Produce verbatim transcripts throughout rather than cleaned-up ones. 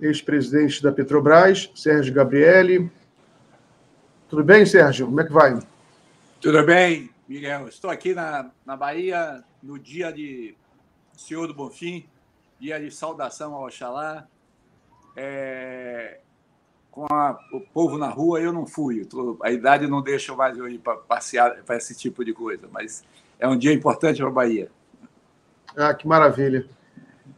ex-presidente da Petrobras, Sérgio Gabrielli. Tudo bem, Sérgio? Como é que vai? Tudo bem, Miguel. Estou aqui na, na Bahia, no dia de Senhor do Bonfim, dia de saudação ao Oxalá. É, com a, o povo na rua, eu não fui. Eu tô, a idade não deixa mais eu ir para passear, para esse tipo de coisa, mas é um dia importante para a Bahia. Ah, que maravilha.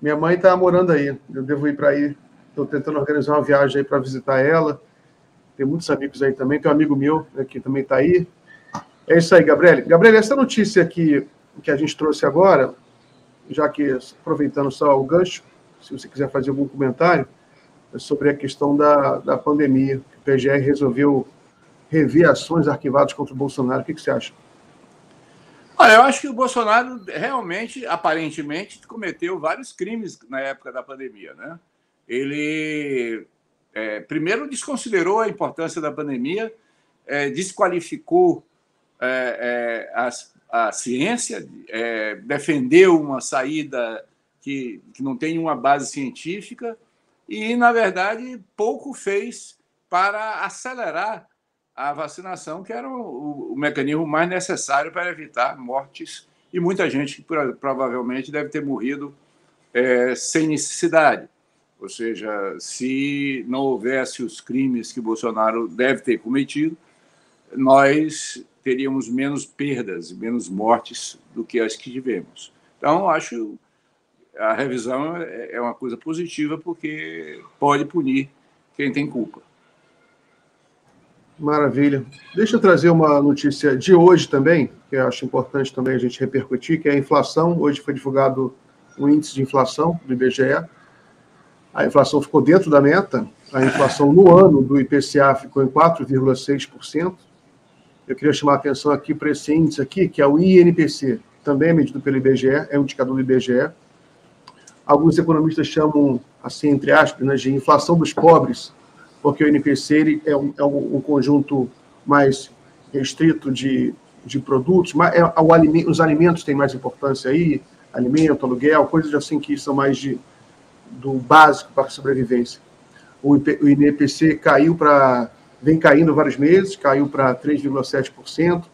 Minha mãe está morando aí, eu devo ir para aí. Estou tentando organizar uma viagem aí para visitar ela. Tem muitos amigos aí também. Tem um amigo meu que também está aí. É isso aí, Gabriel. Gabriel, essa notícia aqui que a gente trouxe agora, já que aproveitando só o gancho, se você quiser fazer algum comentário, é sobre a questão da, da pandemia. O P G R resolveu rever ações arquivadas contra o Bolsonaro. O que, que você acha? Olha, eu acho que o Bolsonaro realmente, aparentemente, cometeu vários crimes na época da pandemia, né? Ele, é, primeiro, desconsiderou a importância da pandemia, é, desqualificou é, é, a, a ciência, é, defendeu uma saída que, que não tem uma base científica e, na verdade, pouco fez para acelerar a vacinação, que era o, o mecanismo mais necessário para evitar mortes e muita gente que provavelmente deve ter morrido é, sem necessidade. Ou seja, se não houvesse os crimes que Bolsonaro deve ter cometido, nós teríamos menos perdas, menos mortes do que as que tivemos. Então, acho que a revisão é uma coisa positiva, porque pode punir quem tem culpa. Maravilha. Deixa eu trazer uma notícia de hoje também, que eu acho importante também a gente repercutir, que é a inflação. Hoje foi divulgado o índice de inflação do I B G E. A inflação ficou dentro da meta. A inflação no ano do I P C A ficou em quatro vírgula seis por cento. Eu queria chamar a atenção aqui para esse índice aqui, que é o I N P C, também é medido pelo I B G E, é um indicador do I B G E. Alguns economistas chamam, assim, entre aspas, né, de inflação dos pobres, porque o I N P C ele é, um, é um conjunto mais restrito de, de produtos, mas é, o aliment, os alimentos têm mais importância aí, alimento, aluguel, coisas assim que são mais de do básico para a sobrevivência. O I N P C caiu para... Vem caindo vários meses, caiu para três vírgula sete por cento.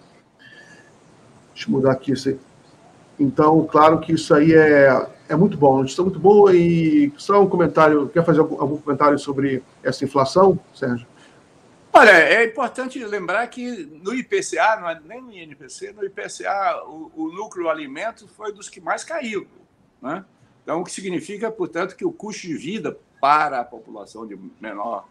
Deixa eu mudar aqui isso aí. Então, claro que isso aí é, é muito bom, notícia muito boa. E só um comentário, quer fazer algum, algum comentário sobre essa inflação, Sérgio? Olha, é importante lembrar que no I P C A, não é nem no I N P C, no I P C A o, o núcleo alimento foi dos que mais caiu, né? Então, o que significa, portanto, que o custo de vida para a população de menor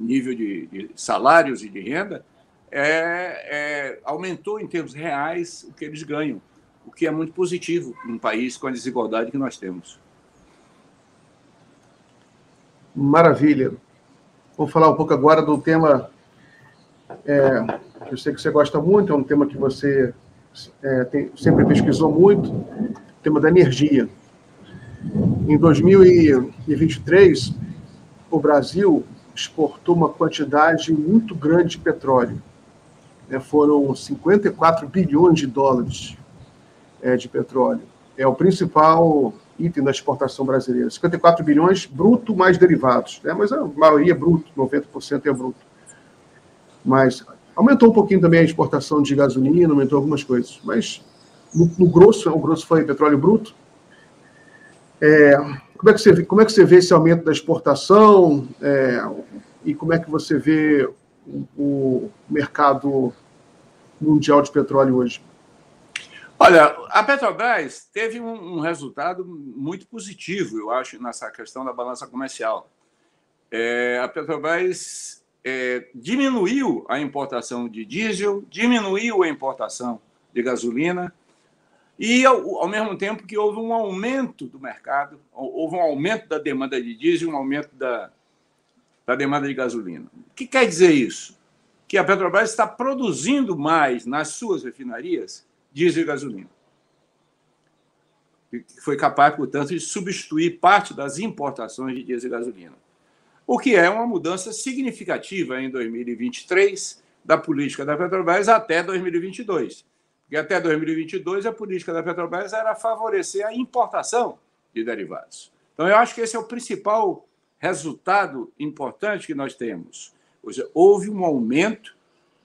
nível de, de salários e de renda é, é, aumentou em termos reais o que eles ganham, o que é muito positivo num país com a desigualdade que nós temos. Maravilha. Vou falar um pouco agora do tema é, que eu sei que você gosta muito, é um tema que você é, tem, sempre pesquisou muito, o tema da energia. Em dois mil e vinte e três, o Brasil exportou uma quantidade muito grande de petróleo. Foram cinquenta e quatro bilhões de dólares de petróleo. É o principal item da exportação brasileira. cinquenta e quatro bilhões bruto mais derivados. Mas a maioria é bruto, noventa por cento é bruto. Mas aumentou um pouquinho também a exportação de gasolina, aumentou algumas coisas. Mas no, no grosso, o grosso foi petróleo bruto. É, como, é que você, como é que você vê esse aumento da exportação é, e como é que você vê o, o mercado mundial de petróleo hoje? Olha, a Petrobras teve um, um resultado muito positivo, eu acho, nessa questão da balança comercial. É, a Petrobras é, diminuiu a importação de diesel, diminuiu a importação de gasolina, e, ao, ao mesmo tempo que houve um aumento do mercado, houve um aumento da demanda de diesel, um aumento da, da demanda de gasolina. O que quer dizer isso? Que a Petrobras está produzindo mais nas suas refinarias diesel e gasolina. E foi capaz, portanto, de substituir parte das importações de diesel e gasolina. O que é uma mudança significativa em dois mil e vinte e três da política da Petrobras até dois mil e vinte e dois. Porque até dois mil e vinte e dois a política da Petrobras era favorecer a importação de derivados. Então, eu acho que esse é o principal resultado importante que nós temos. Ou seja, houve um aumento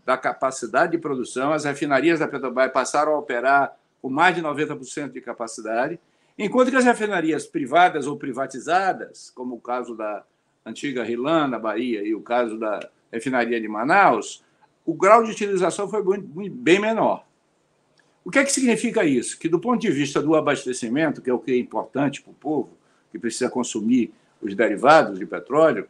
da capacidade de produção, as refinarias da Petrobras passaram a operar com mais de noventa por cento de capacidade, enquanto que as refinarias privadas ou privatizadas, como o caso da antiga Rilan, na Bahia, e o caso da refinaria de Manaus, o grau de utilização foi bem menor. O que é que significa isso? Que, do ponto de vista do abastecimento, que é o que é importante para o povo, que precisa consumir os derivados de petróleo,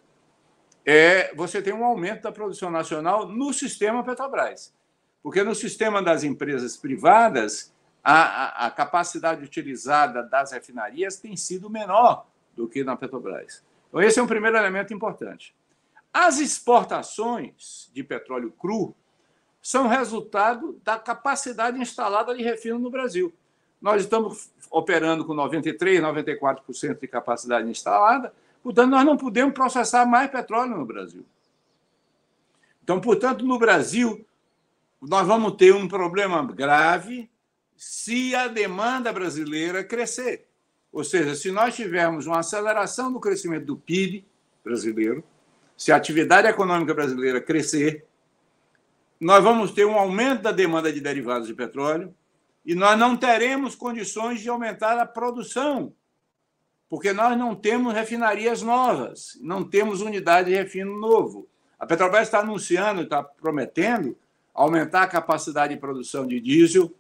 é, você tem um aumento da produção nacional no sistema Petrobras. Porque no sistema das empresas privadas, a, a, a capacidade utilizada das refinarias tem sido menor do que na Petrobras. Então, esse é um primeiro elemento importante. As exportações de petróleo cru são resultado da capacidade instalada de refino no Brasil. Nós estamos operando com noventa e três por cento, noventa e quatro por cento de capacidade instalada, portanto, nós não podemos processar mais petróleo no Brasil. Então, portanto, no Brasil, nós vamos ter um problema grave se a demanda brasileira crescer. Ou seja, se nós tivermos uma aceleração do crescimento do P I B brasileiro, se a atividade econômica brasileira crescer, nós vamos ter um aumento da demanda de derivados de petróleo e nós não teremos condições de aumentar a produção, porque nós não temos refinarias novas, não temos unidade de refino novo. A Petrobras está anunciando, está prometendo aumentar a capacidade de produção de diesel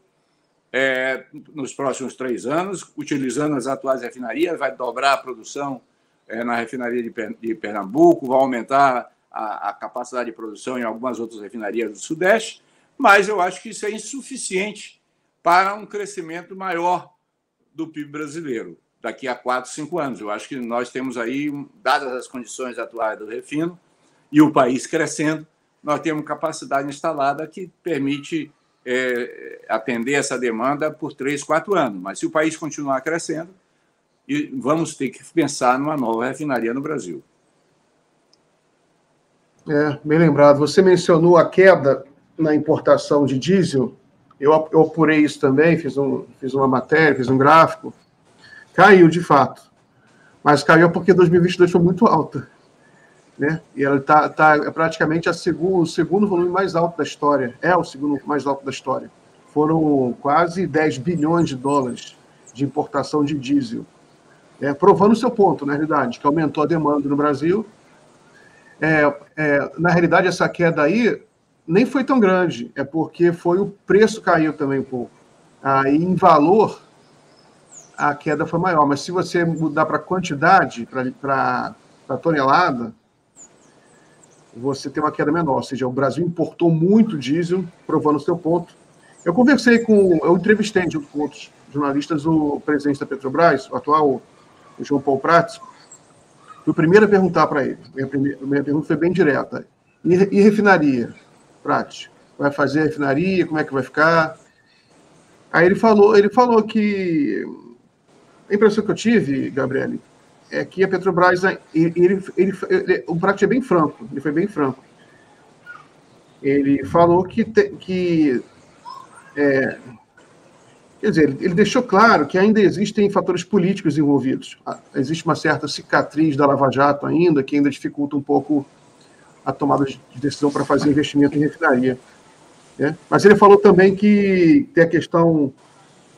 é, nos próximos três anos, utilizando as atuais refinarias, vai dobrar a produção é, na refinaria de, per de Pernambuco, vai aumentar a, a capacidade de produção em algumas outras refinarias do Sudeste, mas eu acho que isso é insuficiente para um crescimento maior do P I B brasileiro daqui a quatro, cinco anos. Eu acho que nós temos aí, dadas as condições atuais do refino e o país crescendo, nós temos capacidade instalada que permite é, atender essa demanda por três, quatro anos. Mas se o país continuar crescendo, vamos ter que pensar numa nova refinaria no Brasil. É, bem lembrado. Você mencionou a queda na importação de diesel. Eu apurei isso também, fiz, um, fiz uma matéria, fiz um gráfico. Caiu, de fato. Mas caiu porque dois mil e vinte e dois foi muito alta, né? E ela está tá praticamente a segundo, o segundo volume mais alto da história. É o segundo mais alto da história. Foram quase dez bilhões de dólares de importação de diesel. É, provando o seu ponto, na realidade, que aumentou a demanda no Brasil. É, é, na realidade, essa queda aí nem foi tão grande, é porque foi o preço caiu também um pouco. Aí, em valor, a queda foi maior. Mas se você mudar para quantidade, para tonelada, você tem uma queda menor. Ou seja, o Brasil importou muito diesel, provando o seu ponto. Eu conversei com... Eu entrevistei junto com outros jornalistas o presidente da Petrobras, o atual, o João Paulo Prates. O primeiro a perguntar para ele. A minha, primeira, a minha pergunta foi bem direta. E, e refinaria? Prates, vai fazer a refinaria? Como é que vai ficar? Aí ele falou, ele falou que... A impressão que eu tive, Gabrielli, é que a Petrobras, ele, ele, ele, ele, o Prates é bem franco, ele foi bem franco. Ele falou que, te, que é, quer dizer, ele, ele deixou claro que ainda existem fatores políticos envolvidos. Existe uma certa cicatriz da Lava Jato ainda, que ainda dificulta um pouco a tomada de decisão para fazer investimento em refinaria, né? Mas ele falou também que tem a questão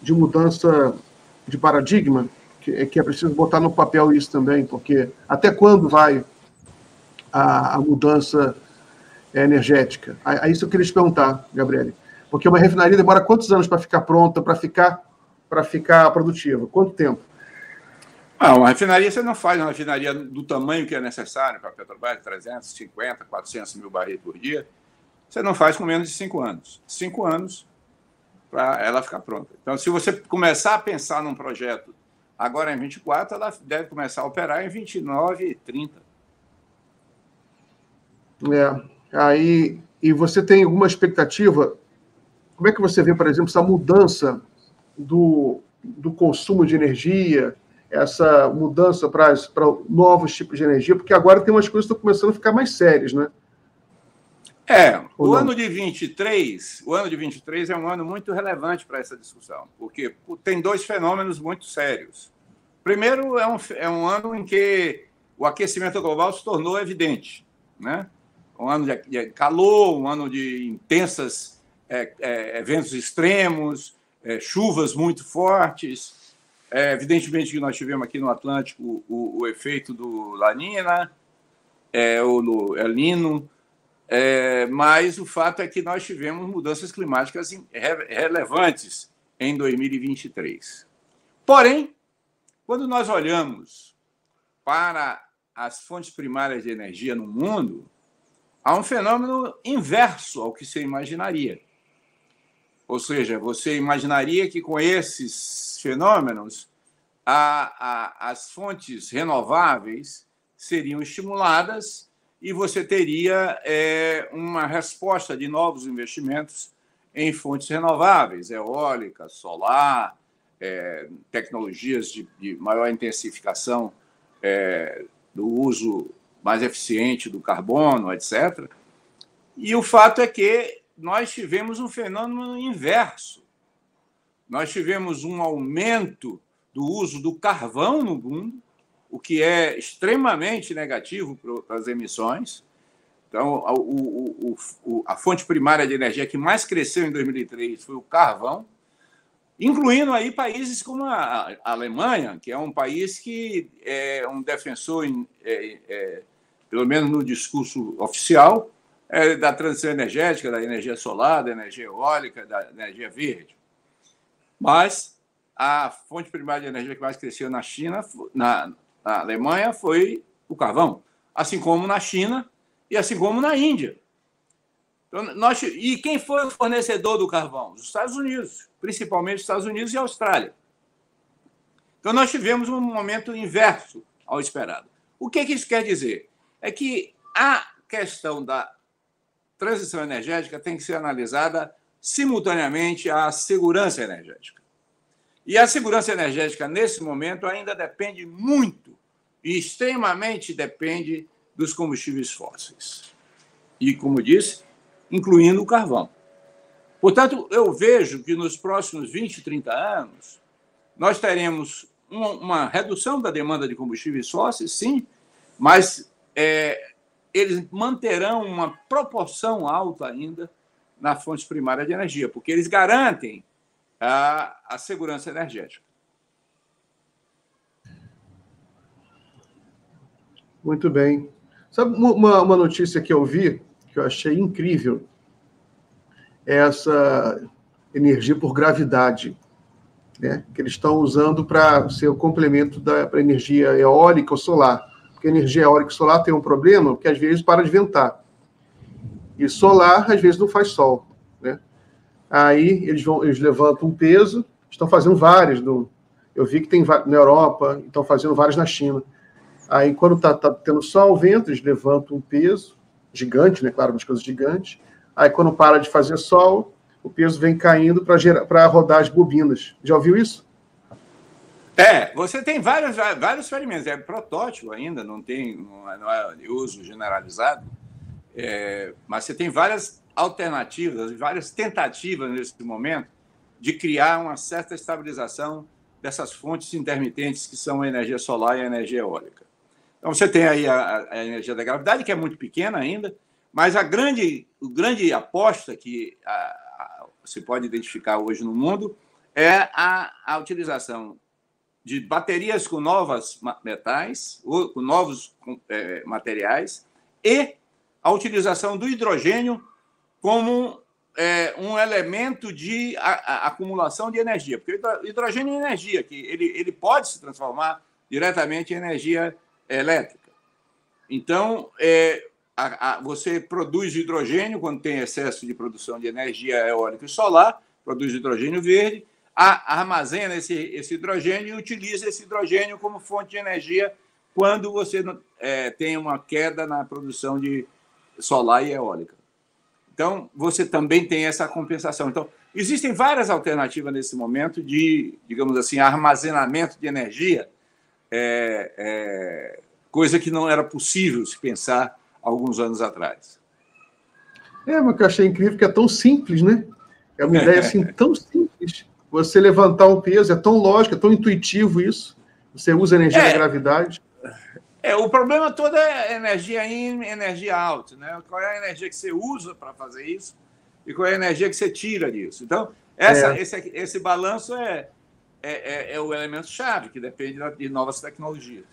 de mudança de paradigma, que é, que é preciso botar no papel isso também, porque até quando vai a, a mudança energética? A, a isso eu queria te perguntar, Gabriele, porque uma refinaria demora quantos anos para ficar pronta, para ficar, para ficar produtiva? Quanto tempo? Ah, uma refinaria você não faz, uma refinaria do tamanho que é necessário para a Petrobras, trezentos e cinquenta, quatrocentos mil barris por dia, você não faz com menos de cinco anos. Cinco anos... para ela ficar pronta. Então, se você começar a pensar num projeto agora em vinte e quatro, ela deve começar a operar em vinte e nove e trinta. É, aí, e você tem alguma expectativa? Como é que você vê, por exemplo, essa mudança do, do consumo de energia, essa mudança para novos tipos de energia? Porque agora tem umas coisas que estão começando a ficar mais sérias, né? É, o ano de vinte e três, o ano de vinte e três é um ano muito relevante para essa discussão, porque tem dois fenômenos muito sérios. Primeiro, é um, é um ano em que o aquecimento global se tornou evidente, né? Um ano de calor, um ano de intensas é, é, eventos extremos, é, chuvas muito fortes. É, evidentemente que nós tivemos aqui no Atlântico o, o, o efeito do La Niña, é, ou do El Niño, é, mas o fato é que nós tivemos mudanças climáticas re, relevantes em dois mil e vinte e três. Porém, quando nós olhamos para as fontes primárias de energia no mundo, há um fenômeno inverso ao que você imaginaria. Ou seja, você imaginaria que com esses fenômenos a, a, as fontes renováveis seriam estimuladas e você teria é, uma resposta de novos investimentos em fontes renováveis, eólica, solar, é, tecnologias de, de maior intensificação é, do uso mais eficiente do carbono, etcétera. E o fato é que nós tivemos um fenômeno inverso. Nós tivemos um aumento do uso do carvão no mundo, o que é extremamente negativo para as emissões. Então, a, o, o, a fonte primária de energia que mais cresceu em dois mil e três foi o carvão, incluindo aí países como a Alemanha, que é um país que é um defensor, em, é, é, pelo menos no discurso oficial, é, da transição energética, da energia solar, da energia eólica, da energia verde. Mas a fonte primária de energia que mais cresceu na China, na, na Alemanha, foi o carvão, assim como na China e assim como na Índia. Então, nós, e quem foi o fornecedor do carvão? Os Estados Unidos, principalmente os Estados Unidos e a Austrália. Então, nós tivemos um momento inverso ao esperado. O que, que isso quer dizer? É que a questão da transição energética tem que ser analisada simultaneamente à segurança energética. E a segurança energética, nesse momento, ainda depende muito e extremamente depende dos combustíveis fósseis. E, como disse, incluindo o carvão. Portanto, eu vejo que nos próximos vinte, trinta anos, nós teremos uma, uma redução da demanda de combustíveis fósseis, sim, mas é, eles manterão uma proporção alta ainda na fonte primária de energia, porque eles garantem a, a segurança energética. Muito bem. Sabe uma, uma notícia que eu vi, que eu achei incrível, essa energia por gravidade, né? Que eles estão usando para ser o complemento da pra energia eólica ou solar. Porque a energia eólica e solar tem um problema, que às vezes para de ventar. E solar, às vezes, não faz sol, né? Aí eles, vão, eles levantam um peso, estão fazendo várias. No, eu vi que tem na Europa, estão fazendo várias na China. Aí, quando está tá tendo sol, vento, eles levantam um peso gigante, né? Claro, umas coisas gigantes. Aí, quando para de fazer sol, o peso vem caindo para rodar as bobinas. Já ouviu isso? É, você tem vários, vários experimentos. É protótipo ainda, não tem, não é de uso generalizado. É, mas você tem várias alternativas, várias tentativas nesse momento de criar uma certa estabilização dessas fontes intermitentes que são a energia solar e a energia eólica. Então, você tem aí a, a energia da gravidade, que é muito pequena ainda, mas a grande, a grande aposta que a, a, se pode identificar hoje no mundo é a, a utilização de baterias com novos metais, ou, com novos é, materiais, e a utilização do hidrogênio como é, um elemento de a, a acumulação de energia. Porque o hidrogênio é energia, que ele, ele pode se transformar diretamente em energia elétrica. Então, é, A, a, você produz hidrogênio quando tem excesso de produção de energia eólica e solar, produz hidrogênio verde, a, armazena esse, esse hidrogênio e utiliza esse hidrogênio como fonte de energia quando você é, tem uma queda na produção de solar e eólica. Então, você também tem essa compensação. Então, existem várias alternativas nesse momento de, digamos assim, armazenamento de energia, é, é, coisa que não era possível se pensar alguns anos atrás. É, mas que eu achei incrível que é tão simples, né? É uma ideia assim tão simples. Você levantar um peso, é tão lógico, é tão intuitivo isso. Você usa a energia é. da gravidade. É, o problema todo é energia in, energia out, né? Qual é a energia que você usa para fazer isso e qual é a energia que você tira disso. Então, essa, é. esse, esse balanço é, é, é, é o elemento-chave, que depende de novas tecnologias.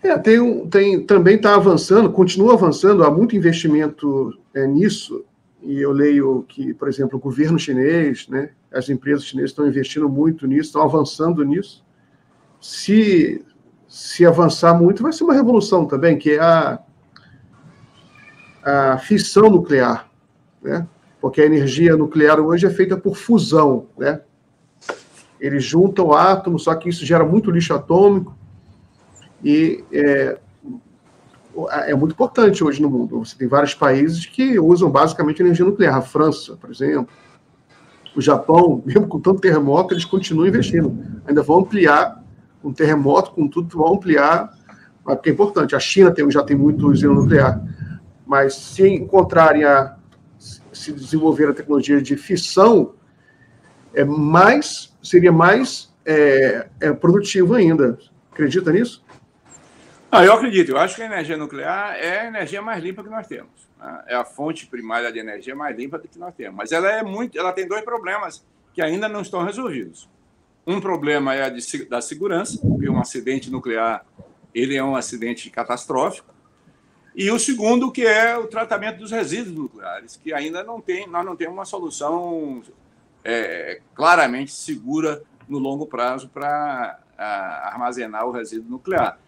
É, tem, tem, também está avançando, continua avançando, há muito investimento é, nisso, e eu leio que, por exemplo, o governo chinês, né, as empresas chinesas estão investindo muito nisso, estão avançando nisso. Se, se avançar muito, vai ser uma revolução também, que é a, a fissão nuclear, né? Porque a energia nuclear hoje é feita por fusão, né? Eles juntam átomos, só que isso gera muito lixo atômico, e é, é muito importante hoje no mundo. Você tem vários países que usam basicamente energia nuclear. A França, por exemplo, o Japão, mesmo com tanto terremoto, eles continuam investindo. Ainda vão ampliar um terremoto, com tudo, vão ampliar, porque é importante. A China tem, já tem muito usina nuclear. Mas se encontrarem a se desenvolver a tecnologia de fissão, é mais, seria mais é, é produtivo ainda. Acredita nisso? Ah, eu acredito. Eu acho que a energia nuclear é a energia mais limpa que nós temos. Né? É a fonte primária de energia mais limpa que nós temos. Mas ela é muito, ela tem dois problemas que ainda não estão resolvidos. Um problema é a de, da segurança, porque um acidente nuclear ele é um acidente catastrófico. E o segundo, que é o tratamento dos resíduos nucleares, que ainda não tem, nós não temos uma solução é, claramente segura no longo prazo para armazenar o resíduo nuclear.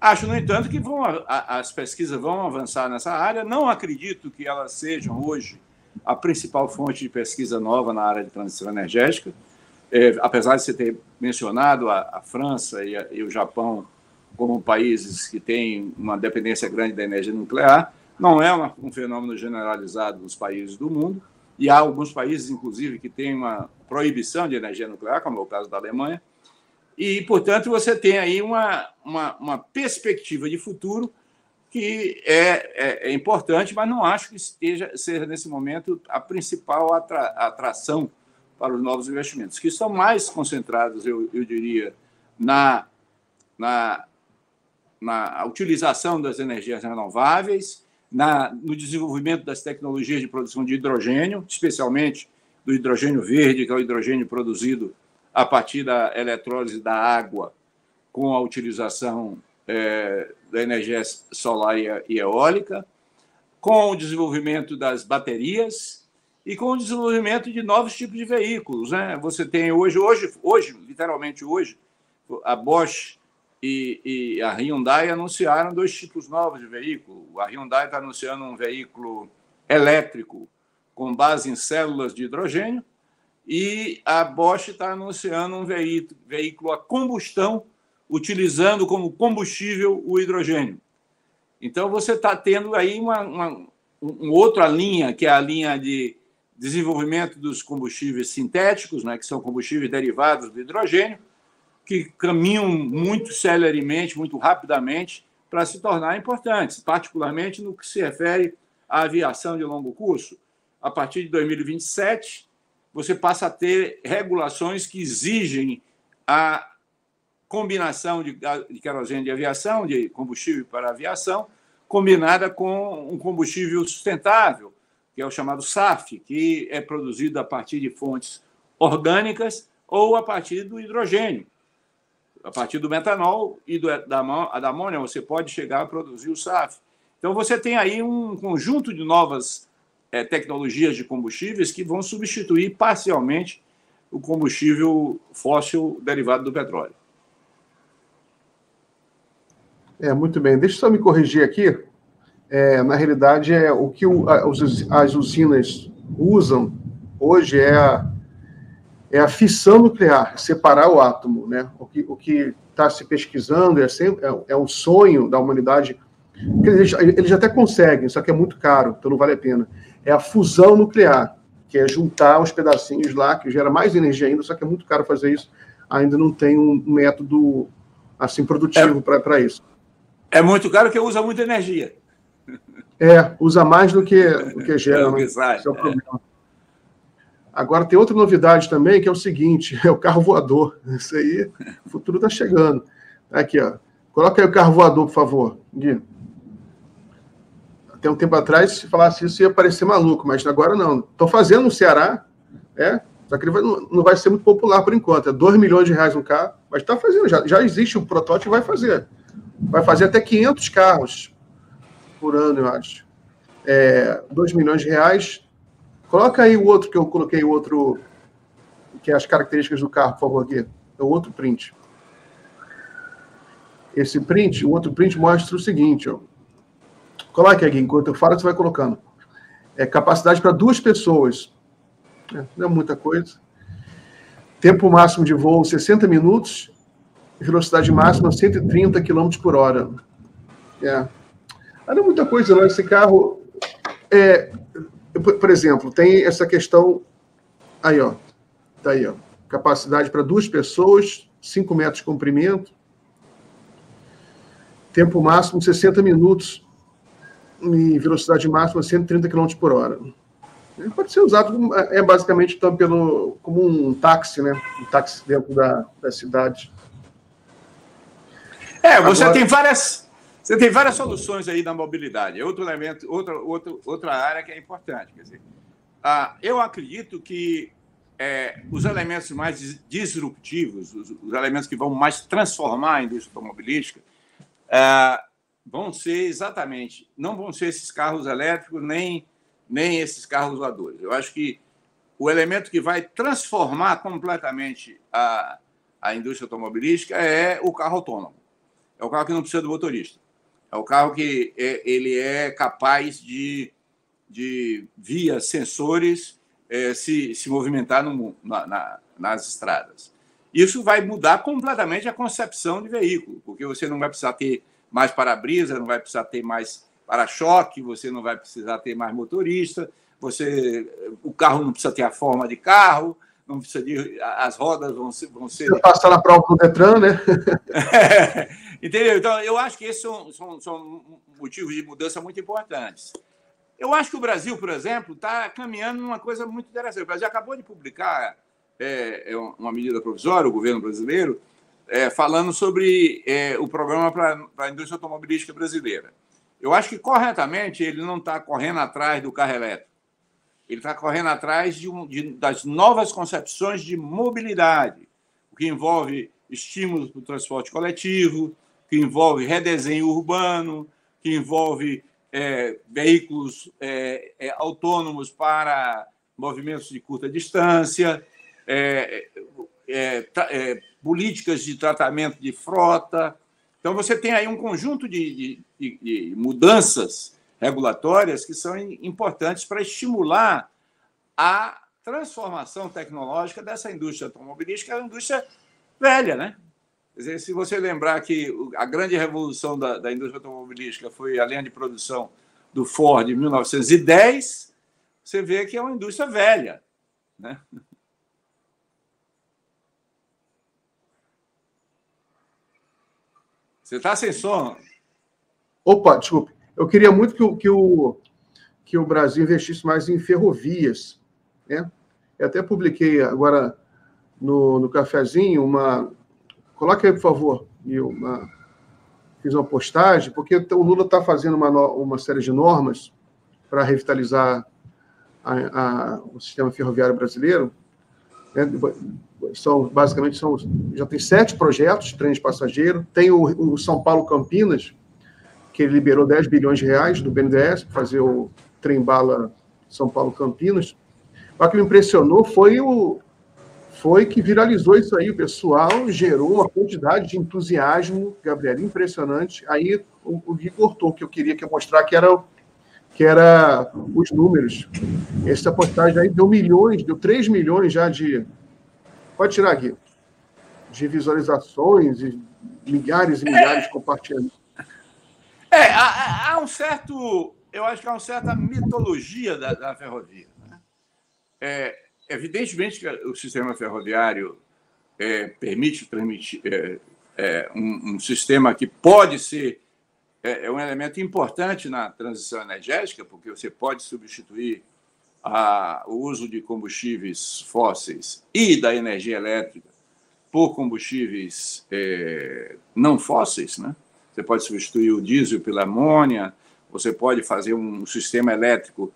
Acho, no entanto, que vão, a, as pesquisas vão avançar nessa área. Não acredito que elas sejam hoje a principal fonte de pesquisa nova na área de transição energética. É, apesar de você ter mencionado a, a França e, a, e o Japão como países que têm uma dependência grande da energia nuclear, não é uma, um fenômeno generalizado nos países do mundo, e há alguns países, inclusive, que têm uma proibição de energia nuclear, como é o caso da Alemanha, e, portanto, você tem aí uma, uma, uma perspectiva de futuro que é, é, é importante, mas não acho que esteja, seja, nesse momento, a principal atra, atração para os novos investimentos, que estão mais concentrados, eu, eu diria, na, na na utilização das energias renováveis, na, no desenvolvimento das tecnologias de produção de hidrogênio, especialmente do hidrogênio verde, que é o hidrogênio produzido a partir da eletrólise da água com a utilização é, da energia solar e eólica, com o desenvolvimento das baterias e com o desenvolvimento de novos tipos de veículos, né? Você tem hoje, hoje, hoje literalmente hoje, a Bosch E, e a Hyundai anunciaram dois tipos novos de veículo. A Hyundai está anunciando um veículo elétrico com base em células de hidrogênio e a Bosch está anunciando um veículo a combustão utilizando como combustível o hidrogênio. Então, você está tendo aí uma, uma, uma outra linha, que é a linha de desenvolvimento dos combustíveis sintéticos, né, que são combustíveis derivados do hidrogênio, que caminham muito celeremente, muito rapidamente, para se tornar importantes, particularmente no que se refere à aviação de longo curso. A partir de dois mil e vinte e sete, você passa a ter regulações que exigem a combinação de querosene de aviação, de combustível para aviação, combinada com um combustível sustentável, que é o chamado S A F, que é produzido a partir de fontes orgânicas ou a partir do hidrogênio. A partir do metanol e do, da, da amônia, você pode chegar a produzir o S A F. Então, você tem aí um conjunto de novas é, tecnologias de combustíveis que vão substituir parcialmente o combustível fóssil derivado do petróleo. É, muito bem. Deixa eu só me corrigir aqui. É, na realidade, é, o que o, as, as usinas usam hoje é a É a fissão nuclear, separar o átomo, né? O que o que está se pesquisando é sempre é, é um sonho da humanidade. Eles, eles até conseguem, só que é muito caro, então não vale a pena. É a fusão nuclear, que é juntar os pedacinhos lá, que gera mais energia ainda, só que é muito caro fazer isso. Ainda não tem um método assim produtivo é, para isso. É muito caro porque usa muita energia. É, usa mais do que do que gera. É, exato, esse é o problema. É. Agora, tem outra novidade também, que é o seguinte, é o carro voador. Isso aí, o futuro está chegando. Aqui, ó. Coloca aí o carro voador, por favor. Gui. Até um tempo atrás, se falasse isso, ia parecer maluco, mas agora não. Estou fazendo no Ceará, é? Só que ele vai, não vai ser muito popular por enquanto. É dois milhões de reais um carro, mas está fazendo. Já, já existe um protótipo, vai fazer. Vai fazer até quinhentos carros por ano, eu acho. É, dois milhões de reais. Coloca aí o outro que eu coloquei, o outro, que é as características do carro, por favor, Gui. É o outro print. Esse print, o outro print mostra o seguinte, ó. Coloca aqui, enquanto eu falo, você vai colocando. É capacidade para duas pessoas. É, não é muita coisa. Tempo máximo de voo, sessenta minutos. Velocidade máxima, cento e trinta quilômetros por hora. É. Não é muita coisa, não. Esse carro... É, por exemplo, tem essa questão... Aí, ó. Tá aí, ó. Capacidade para duas pessoas, cinco metros de comprimento. Tempo máximo, sessenta minutos. E velocidade máxima, cento e trinta quilômetros por hora. Ele pode ser usado, é basicamente, então, pelo, como um táxi, né? Um táxi dentro da, da cidade. É, você, agora... tem várias, você tem várias soluções aí da mobilidade. É outro elemento, outra, outra, outra área que é importante. Quer dizer, ah, eu acredito que é, os elementos mais disruptivos, os, os elementos que vão mais transformar a indústria automobilística, ah, vão ser exatamente, não vão ser esses carros elétricos, nem, nem esses carros voadores. Eu acho que o elemento que vai transformar completamente a, a indústria automobilística é o carro autônomo. É o carro que não precisa do motorista. É o carro que é, ele é capaz de, de via sensores, é, se, se movimentar no, na, na, nas estradas. Isso vai mudar completamente a concepção de veículo, porque você não vai precisar ter mais para-brisa, não vai precisar ter mais para-choque, você não vai precisar ter mais motorista, você, o carro não precisa ter a forma de carro, não precisa de, as rodas vão ser... Vão ser... Passar na prova do Detran, né? É, entendeu? Então, eu acho que esses são, são, são motivos de mudança muito importantes. Eu acho que o Brasil, por exemplo, está caminhando numa coisa muito interessante. O Brasil acabou de publicar é, uma medida provisória, o governo brasileiro, é, falando sobre é, o programa para a indústria automobilística brasileira. Eu acho que, corretamente, ele não está correndo atrás do carro elétrico. Ele está correndo atrás de um, de, das novas concepções de mobilidade, o que envolve estímulos para o transporte coletivo, que envolve redesenho urbano, que envolve é, veículos é, é, autônomos para movimentos de curta distância, é, é, é, políticas de tratamento de frota. Então, você tem aí um conjunto de, de, de mudanças regulatórias que são importantes para estimular a transformação tecnológica dessa indústria automobilística, que é uma indústria velha, né? Quer dizer, se você lembrar que a grande revolução da, da indústria automobilística foi a linha de produção do Ford em mil novecentos e dez, você vê que é uma indústria velha, né? Você está sem som? Opa, desculpe. Eu queria muito que o, que o, que o Brasil investisse mais em ferrovias, né? Eu até publiquei agora no, no cafezinho uma... Coloca aí, por favor. Eu, uma... Fiz uma postagem, porque o Lula está fazendo uma, uma série de normas para revitalizar a, a, o sistema ferroviário brasileiro. Né? São, basicamente, são, já tem sete projetos, trem de passageiro. Tem o, o São Paulo-Campinas, que ele liberou dez bilhões de reais do B N D E S para fazer o trem-bala São Paulo-Campinas. O que me impressionou foi, o, foi que viralizou isso aí. O pessoal gerou uma quantidade de entusiasmo, Gabriel, impressionante. Aí o, o Gui cortou, que eu queria que eu mostrar, que era, que era os números. Essa postagem aí deu milhões, deu três milhões já de... Pode tirar, Gui. De visualizações, e milhares e milhares de compartilhamentos. É, há, há um certo, eu acho que há uma certa mitologia da, da ferrovia, né? É, evidentemente que o sistema ferroviário é, permite permite é, é, um, um sistema que pode ser é, é um elemento importante na transição energética, porque você pode substituir a, o uso de combustíveis fósseis e da energia elétrica por combustíveis é, não fósseis, né? você pode substituir o diesel pela amônia, você pode fazer um sistema elétrico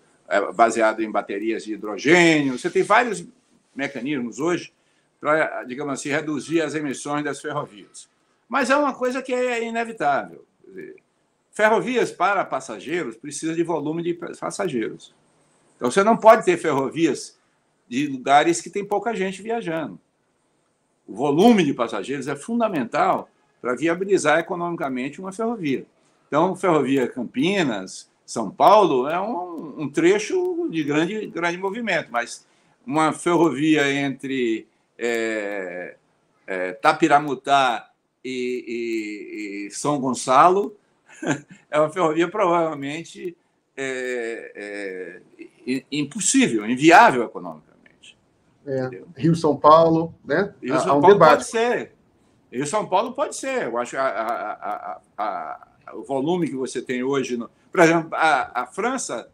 baseado em baterias de hidrogênio. Você tem vários mecanismos hoje para, digamos assim, reduzir as emissões das ferrovias. Mas é uma coisa que é inevitável. Quer dizer, ferrovias para passageiros precisa de volume de passageiros. Então, você não pode ter ferrovias de lugares que tem pouca gente viajando. O volume de passageiros é fundamental para viabilizar economicamente uma ferrovia. Então, ferrovia Campinas, São Paulo, é um, um trecho de grande, grande movimento, mas uma ferrovia entre é, é, Tapiramutá e, e, e São Gonçalo é uma ferrovia provavelmente é, é, impossível, inviável economicamente. É, Rio-São Paulo, né? Rio-São um Paulo debate. Pode ser. Rio-São Paulo pode ser. Eu acho que a, a, a, a, o volume que você tem hoje... No... Por exemplo, a, a França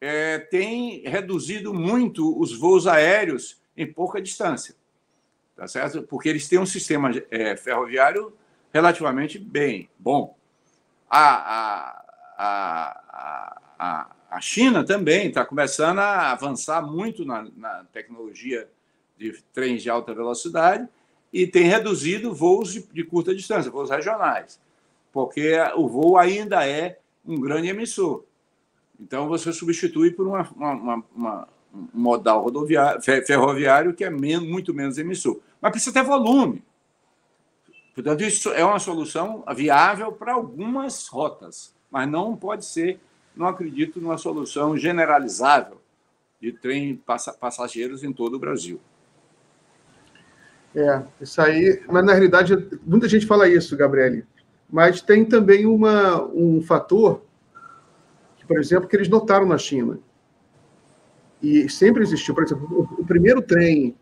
é, tem reduzido muito os voos aéreos em pouca distância, tá certo? Porque eles têm um sistema é, ferroviário relativamente bem bom. A, a, a, a China também está começando a avançar muito na, na tecnologia de trens de alta velocidade e tem reduzido voos de, de curta distância, voos regionais, porque o voo ainda é um grande emissor. Então, você substitui por uma, uma, uma, uma, um modal rodoviário, ferroviário que é menos, muito menos emissor. Mas precisa ter volume. Portanto, isso é uma solução viável para algumas rotas, mas não pode ser, não acredito, numa solução generalizável de trem passageiros em todo o Brasil. É, isso aí... Mas, na realidade, muita gente fala isso, Gabrielli, mas tem também uma, um fator, que, por exemplo, que eles notaram na China. E sempre existiu. Por exemplo, o primeiro trem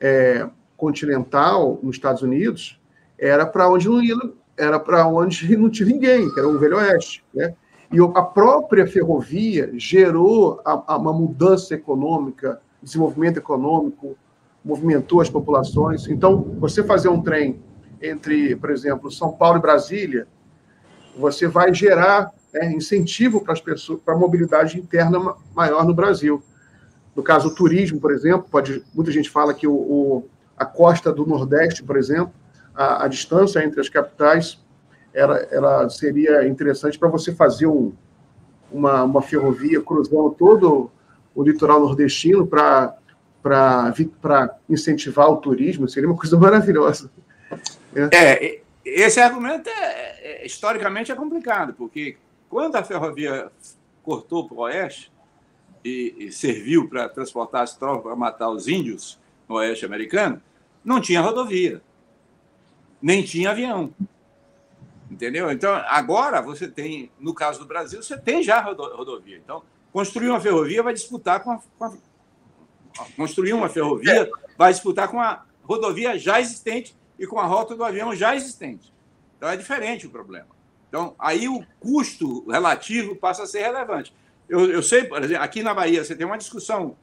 é, continental nos Estados Unidos... era para onde não ia, era para onde não tinha ninguém, que era o Velho Oeste, né? E a própria ferrovia gerou a, a uma mudança econômica, desenvolvimento econômico, movimentou as populações. Então, você fazer um trem entre, por exemplo, São Paulo e Brasília, você vai gerar, né, incentivo para as pessoas, para a mobilidade interna maior no Brasil. No caso, o turismo, por exemplo, pode, muita gente fala que o, o, a costa do Nordeste, por exemplo, A, a distância entre as capitais era, era, seria interessante para você fazer um, uma, uma ferrovia cruzando todo o litoral nordestino para incentivar o turismo. Seria uma coisa maravilhosa. É, esse argumento é, é, historicamente é complicado, porque quando a ferrovia cortou para o oeste e, e serviu para transportar as tropas para matar os índios no oeste americano, não tinha rodovia. Nem tinha avião, entendeu? Então, agora você tem, no caso do Brasil, você tem já rodovia. Então, construir uma ferrovia vai disputar com a... Com a construir uma ferrovia vai disputar com a rodovia já existente e com a rota do avião já existente. Então, é diferente o problema. Então, aí o custo relativo passa a ser relevante. Eu, eu sei, por exemplo, aqui na Bahia, você tem uma discussão,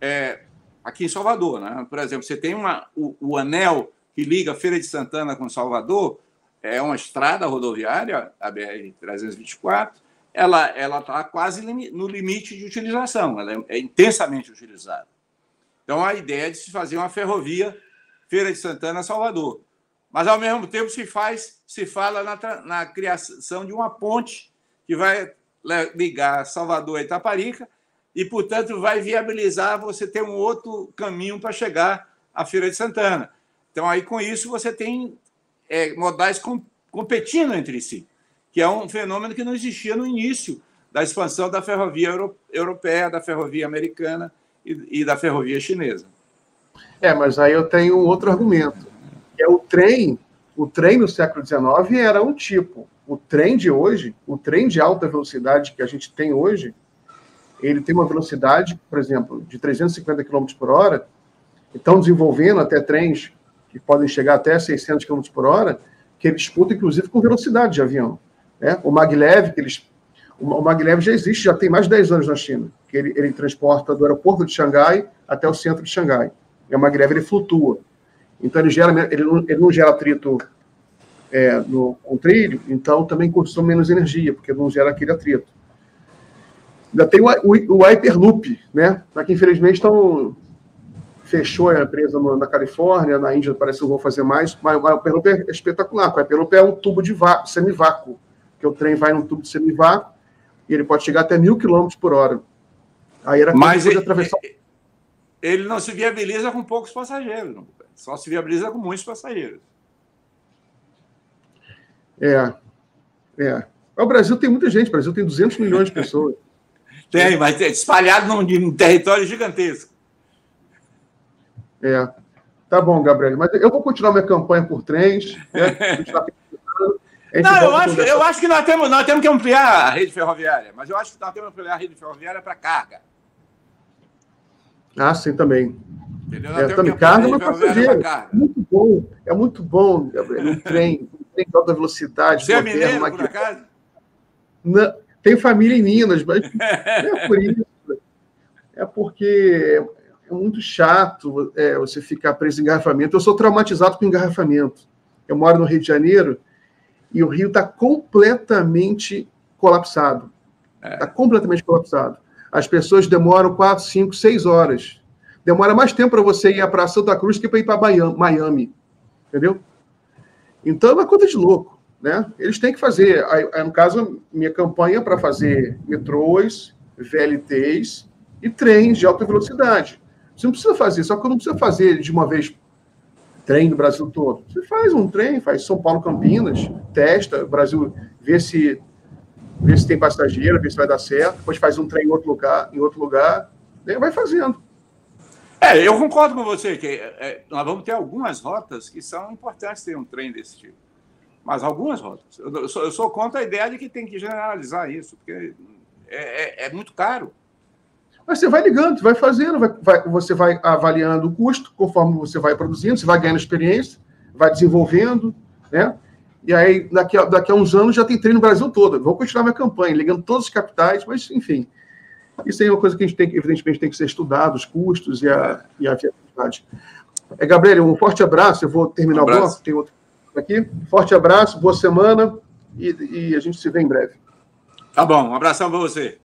é, aqui em Salvador, né? Por exemplo, você tem uma, o, o anel... que liga Feira de Santana com Salvador, é uma estrada rodoviária, a B R trezentos e vinte e quatro, ela ela está quase no limite de utilização, ela é intensamente utilizada. Então, a ideia é de se fazer uma ferrovia Feira de Santana a Salvador. Mas, ao mesmo tempo, se faz se fala na, na criação de uma ponte que vai ligar Salvador a Itaparica e, portanto, vai viabilizar você ter um outro caminho para chegar à Feira de Santana. Então, aí com isso, você tem é, modais com, competindo entre si, que é um fenômeno que não existia no início da expansão da ferrovia euro, europeia, da ferrovia americana e, e da ferrovia chinesa. É, mas aí eu tenho um outro argumento. É o trem, o trem no século dezenove era um tipo. O trem de hoje, o trem de alta velocidade que a gente tem hoje, ele tem uma velocidade, por exemplo, de trezentos e cinquenta quilômetros por hora, então desenvolvendo até trens que podem chegar até seiscentos quilômetros por hora, que ele disputa, inclusive, com velocidade de avião, né? O Maglev, que eles, o Maglev já existe, já tem mais de dez anos na China, que ele, ele transporta do aeroporto de Xangai até o centro de Xangai. E o Maglev, ele flutua. Então, ele, gera, ele, não, ele não gera atrito é, no, com trilho, então também consome menos energia, porque não gera aquele atrito. Ainda tem o, o, o Hyperloop, né? Que infelizmente estão... fechou a empresa na Califórnia, na Índia parece que não vão fazer mais, mas o Hyperloop é espetacular. O Hyperloop é um tubo de vácuo, semivácuo, que o trem vai num tubo de semivácuo e ele pode chegar até mil quilômetros por hora. Aí era mas ele, atravessar... ele não se viabiliza com poucos passageiros, não. Só se viabiliza com muitos passageiros. É, é. O Brasil tem muita gente, o Brasil tem duzentos milhões de pessoas. Tem, mas é espalhado num, num território gigantesco. É, tá bom, Gabriel, mas eu vou continuar minha campanha por trens, né? Não, eu acho, eu acho que nós temos, nós temos que ampliar a rede ferroviária, mas eu acho que nós temos que ampliar a rede ferroviária para carga. Ah, sim, também. Entendeu? É, também carga, mas passageiro. Muito bom, é muito bom, Gabriel, um trem, um trem de alta velocidade. Você é mineiro, por acaso? Não, tem família em Minas, mas é por isso. É porque... é muito chato é, você ficar preso em engarrafamento. Eu sou traumatizado com engarrafamento. Eu moro no Rio de Janeiro e o Rio está completamente colapsado. Está é. completamente colapsado. As pessoas demoram quatro, cinco, seis horas. Demora mais tempo para você ir para Santa Cruz que para ir para Miami. Entendeu? Então é uma coisa de louco, né? Eles têm que fazer. Aí, aí, no caso, minha campanha para fazer metrôs, V L Ts e trens de alta velocidade. Você não precisa fazer, só que não precisa fazer de uma vez trem do Brasil todo. Você faz um trem, faz São Paulo, Campinas, testa, Brasil, vê se, vê se tem passageiro, vê se vai dar certo, depois faz um trem em outro lugar, em outro lugar, né? Vai fazendo. É, eu concordo com você que é, nós vamos ter algumas rotas que são importantes ter um trem desse tipo. Mas algumas rotas. Eu sou, eu sou contra a ideia de que tem que generalizar isso, porque é, é, é muito caro. Mas você vai ligando, vai fazendo, vai, vai, você vai avaliando o custo conforme você vai produzindo, você vai ganhando experiência, vai desenvolvendo, né? E aí, daqui a, daqui a uns anos, já tem treino no Brasil todo. Eu vou continuar minha campanha, ligando todos os capitais, mas, enfim. Isso aí é uma coisa que, a gente tem, evidentemente, tem que ser estudado, os custos e a, e a viabilidade. É, Gabriel, um forte abraço. Eu vou terminar um o bloco, tem outro aqui. Forte abraço, boa semana e, e a gente se vê em breve. Tá bom, um abração para você.